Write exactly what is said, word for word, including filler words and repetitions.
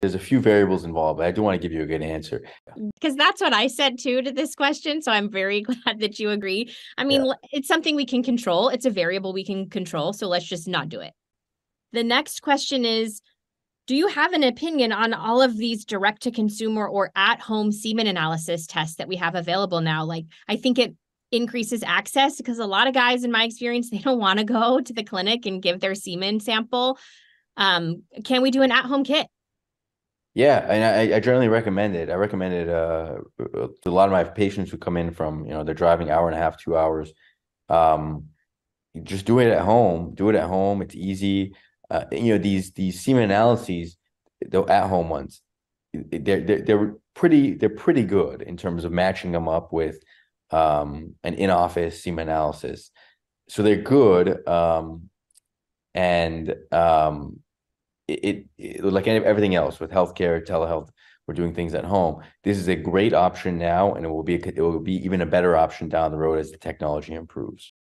There's a few variables involved, but I do want to give you a good answer. Because that's what I said too to this question. So I'm very glad that you agree. I mean, yeah. It's something we can control. It's a variable we can control. So let's just not do it. The next question is, do you have an opinion on all of these direct-to-consumer or at-home semen analysis tests that we have available now? Like, I think it increases access because a lot of guys, in my experience, they don't want to go to the clinic and give their semen sample. Um, can we do an at-home kit? Yeah, and I, I generally recommend it. I recommend it uh, to a lot of my patients who come in from, you know, they're driving hour and a half, two hours. Um, just do it at home. Do it at home. It's easy. Uh, you know, these these semen analyses, the at-home ones, they're, they're, they're, pretty, they're pretty good in terms of matching them up with um, an in-office semen analysis. So they're good. Um, and... Um, It, it like everything else with healthcare, telehealth, we're doing things at home. This is a great option now, and it will be it will be even a better option down the road as the technology improves.